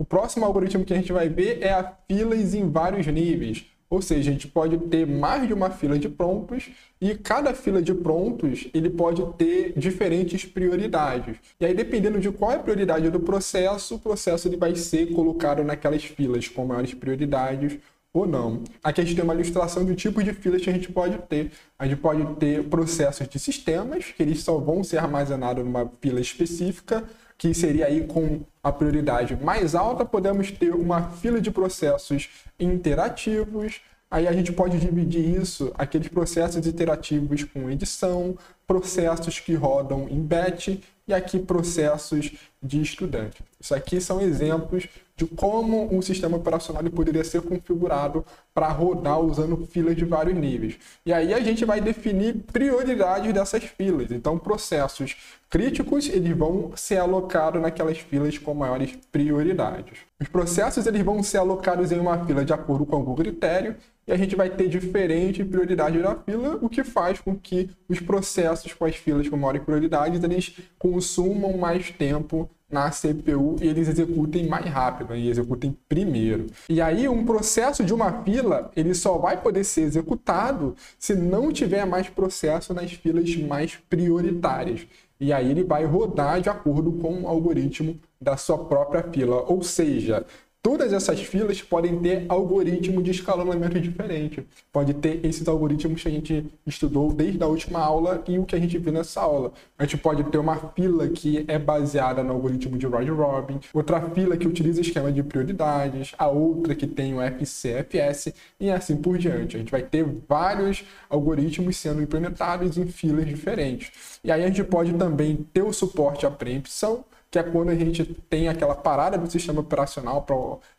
O próximo algoritmo que a gente vai ver é a filas em vários níveis. Ou seja, a gente pode ter mais de uma fila de prompts e cada fila de prompts ele pode ter diferentes prioridades. E aí, dependendo de qual é a prioridade do processo, o processo ele vai ser colocado naquelas filas com maiores prioridades ou não. Aqui a gente tem uma ilustração do tipo de filas que a gente pode ter. A gente pode ter processos de sistemas, que eles só vão ser armazenados numa fila específica, que seria aí com a prioridade mais alta. Podemos ter uma fila de processos interativos, aí a gente pode dividir isso, aqueles processos interativos com edição, processos que rodam em batch e aqui processos de estudante. Isso aqui são exemplos de como um sistema operacional poderia ser configurado para rodar usando filas de vários níveis. E aí a gente vai definir prioridades dessas filas. Então, processos críticos eles vão ser alocados naquelas filas com maiores prioridades. Os processos eles vão ser alocados em uma fila de acordo com algum critério e a gente vai ter diferente prioridade da fila, o que faz com que os processos com as filas com maiores prioridades eles consumam mais tempo na CPU e eles executem mais rápido, e executem primeiro. E aí um processo de uma fila ele só vai poder ser executado se não tiver mais processo nas filas mais prioritárias. E aí ele vai rodar de acordo com o algoritmo da sua própria fila. Ou seja, todas essas filas podem ter algoritmo de escalonamento diferente. Pode ter esses algoritmos que a gente estudou desde a última aula e o que a gente viu nessa aula. A gente pode ter uma fila que é baseada no algoritmo de round robin, outra fila que utiliza esquema de prioridades, a outra que tem o FCFS e assim por diante. A gente vai ter vários algoritmos sendo implementados em filas diferentes. E aí a gente pode também ter o suporte à preempção, que é quando a gente tem aquela parada do sistema operacional para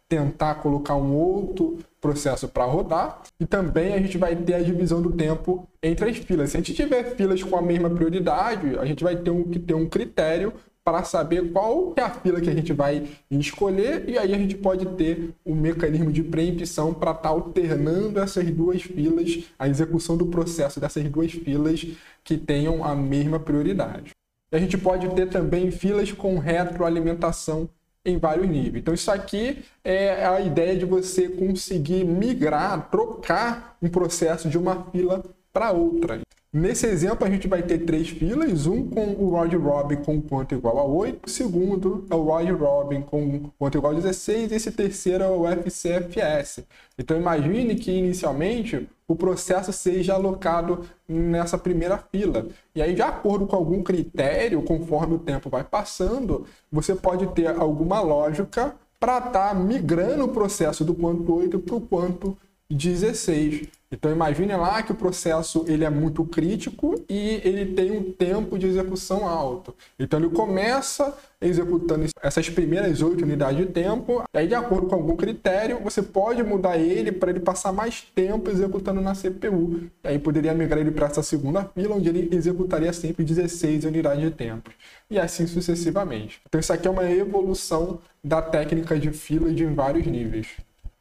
tentar colocar um outro processo para rodar. E também a gente vai ter a divisão do tempo entre as filas. Se a gente tiver filas com a mesma prioridade, a gente vai ter que ter um critério para saber qual é a fila que a gente vai escolher, e aí a gente pode ter um mecanismo de preempção para estar alternando essas duas filas, a execução do processo dessas duas filas que tenham a mesma prioridade. A gente pode ter também filas com retroalimentação em vários níveis. Então isso aqui é a ideia de você conseguir migrar, trocar um processo de uma fila para outra. Nesse exemplo, a gente vai ter três filas, um com o round robin com conta igual a 8, o segundo é o round robin com conta igual a 16 e esse terceiro é o FCFS. Então imagine que inicialmente o processo seja alocado nessa primeira fila. E aí, de acordo com algum critério, conforme o tempo vai passando, você pode ter alguma lógica para estar migrando o processo do ponto 8 para o ponto 16. Então imagine lá que o processo ele é muito crítico e ele tem um tempo de execução alto. Então ele começa executando essas primeiras 8 unidades de tempo, aí de acordo com algum critério você pode mudar ele para ele passar mais tempo executando na CPU. E aí poderia migrar ele para essa segunda fila, onde ele executaria sempre 16 unidades de tempo. E assim sucessivamente. Então isso aqui é uma evolução da técnica de fila de vários níveis.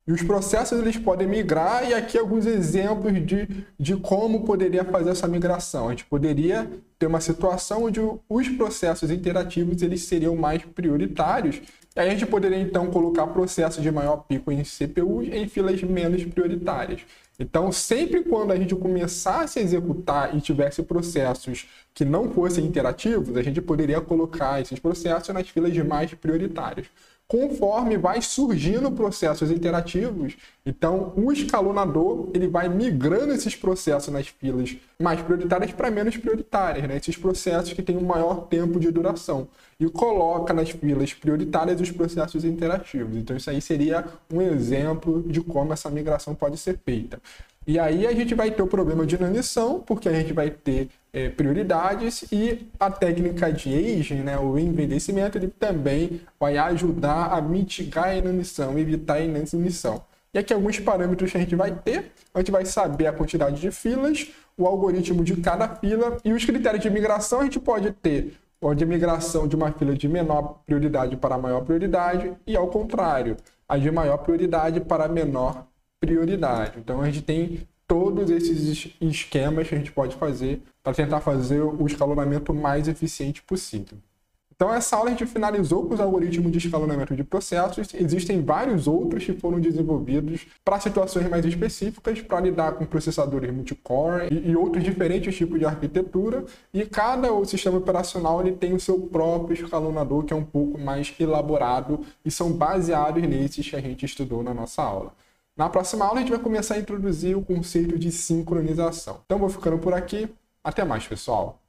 E os processos eles podem migrar, e aqui alguns exemplos de como poderia fazer essa migração. A gente poderia ter uma situação onde os processos interativos eles seriam mais prioritários. E aí a gente poderia então colocar processos de maior pico em CPU em filas menos prioritárias. Então sempre quando a gente começasse a executar e tivesse processos que não fossem interativos, a gente poderia colocar esses processos nas filas mais prioritárias. Conforme vai surgindo processos interativos, então o escalonador ele vai migrando esses processos nas filas mais prioritárias para menos prioritárias, né? Esses processos que têm um maior tempo de duração, e coloca nas filas prioritárias os processos interativos. Então isso aí seria um exemplo de como essa migração pode ser feita. E aí a gente vai ter o problema de inanição, porque a gente vai ter prioridades, e a técnica de aging, né, o envelhecimento, ele também vai ajudar a mitigar a inanição, evitar a inanição. E aqui alguns parâmetros que a gente vai ter. A gente vai saber a quantidade de filas, o algoritmo de cada fila e os critérios de migração. A gente pode ter a migração de uma fila de menor prioridade para maior prioridade e, ao contrário, a de maior prioridade para menor prioridade. Então a gente tem todos esses esquemas que a gente pode fazer para tentar fazer o escalonamento mais eficiente possível. Então essa aula a gente finalizou com os algoritmos de escalonamento de processos. Existem vários outros que foram desenvolvidos para situações mais específicas, para lidar com processadores multicore e outros diferentes tipos de arquitetura. E cada sistema operacional ele tem o seu próprio escalonador, que é um pouco mais elaborado, e são baseados nesses que a gente estudou na nossa aula. Na próxima aula a gente vai começar a introduzir o conceito de sincronização. Então vou ficando por aqui. Até mais, pessoal!